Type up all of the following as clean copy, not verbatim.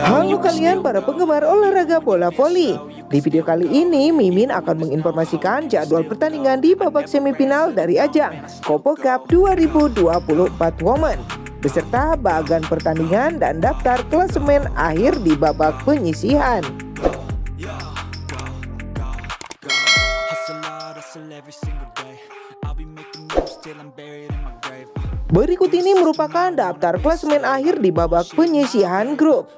Halo kalian para penggemar olahraga bola voli. Di video kali ini Mimin akan menginformasikan jadwal pertandingan di babak semifinal dari ajang Kovo Cup 2024 Women, beserta bagan pertandingan dan daftar klasemen akhir di babak penyisihan. Berikut ini merupakan daftar klasemen akhir di babak penyisihan grup.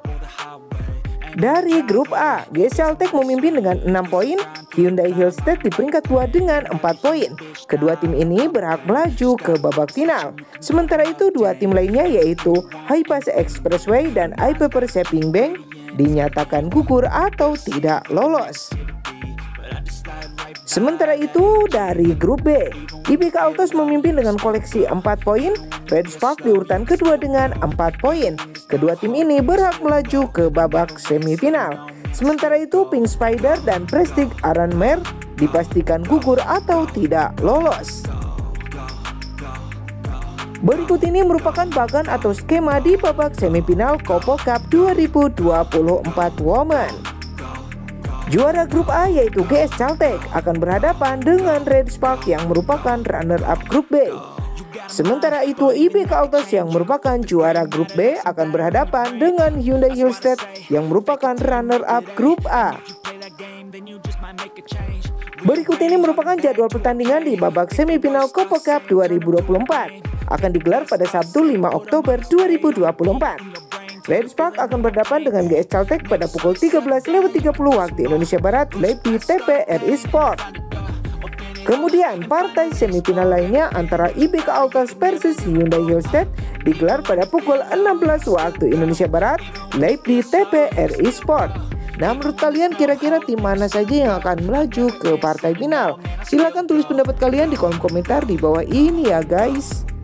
Dari grup A, GS Caltex memimpin dengan 6 poin, Hyundai Hillstate di peringkat 2 dengan 4 poin. Kedua tim ini berhak melaju ke babak final. Sementara itu dua tim lainnya yaitu Hy Pass Expressway dan IBK Altos dinyatakan gugur atau tidak lolos. Sementara itu dari grup B, IBK Altos memimpin dengan koleksi 4 poin, Red Sparks di urutan kedua dengan 4 poin. Kedua tim ini berhak melaju ke babak semifinal. Sementara itu Pink Spider dan Prestig Aranmer dipastikan gugur atau tidak lolos. Berikut ini merupakan bagan atau skema di babak semifinal Kovo Cup 2024 Women. Juara grup A yaitu GS Caltex akan berhadapan dengan Red Sparks yang merupakan runner-up grup B. Sementara itu IBK Altos yang merupakan juara grup B akan berhadapan dengan Hyundai Hillstate yang merupakan runner-up grup A. Berikut ini merupakan jadwal pertandingan di babak semifinal Kovo Cup 2024. Akan digelar pada Sabtu 5 Oktober 2024. Red Sparks akan berhadapan dengan GS Caltex pada pukul 13.30 waktu Indonesia Barat live di TPRI Sport. Kemudian partai semifinal lainnya antara IBK Altos versus Hyundai Hillstate digelar pada pukul 16 waktu Indonesia Barat live di TPRI Sport. Nah, menurut kalian kira-kira tim mana saja yang akan melaju ke partai final? Silahkan tulis pendapat kalian di kolom komentar di bawah ini ya guys.